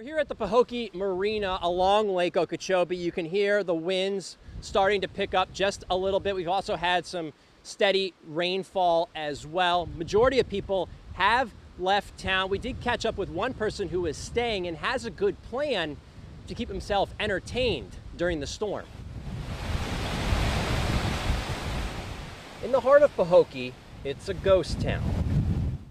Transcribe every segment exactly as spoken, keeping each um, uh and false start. We're here at the Pahokee Marina along Lake Okeechobee. You can hear the winds starting to pick up just a little bit. We've also had some steady rainfall as well. Majority of people have left town. We did catch up with one person who is staying and has a good plan to keep himself entertained during the storm. In the heart of Pahokee, it's a ghost town.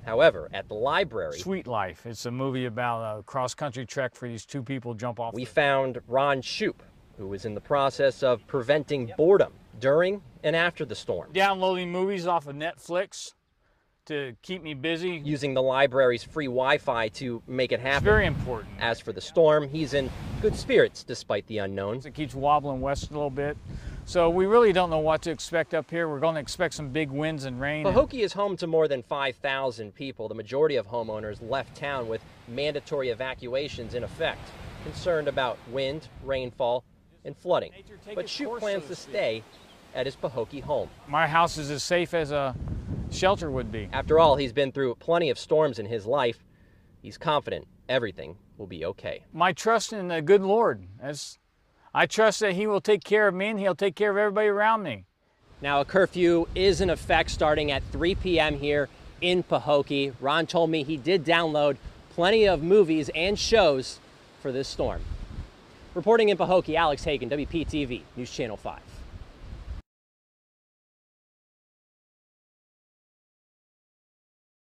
However, at the library... Sweet Life. It's a movie about a cross-country trek for these two people jump off. We found Ron Shoup, who is in the process of preventing yep. boredom during and after the storm. Downloading movies off of Netflix to keep me busy. Using the library's free Wi-Fi to make it happen. It's very important. As for the storm, he's in good spirits despite the unknown. It keeps wobbling west a little bit. So we really don't know what to expect up here. We're going to expect some big winds and rain. Pahokee is home to more than five thousand people. The majority of homeowners left town with mandatory evacuations in effect, concerned about wind, rainfall, and flooding. But Shoup plans to stay at his Pahokee home. My house is as safe as a shelter would be. After all, he's been through plenty of storms in his life. He's confident everything will be okay. My trust in the good Lord. That's I trust that he will take care of me and he'll take care of everybody around me. Now, a curfew is in effect starting at three p m here in Pahokee. Ron told me he did download plenty of movies and shows for this storm. Reporting in Pahokee, Alex Hagen, W P T V, News Channel five.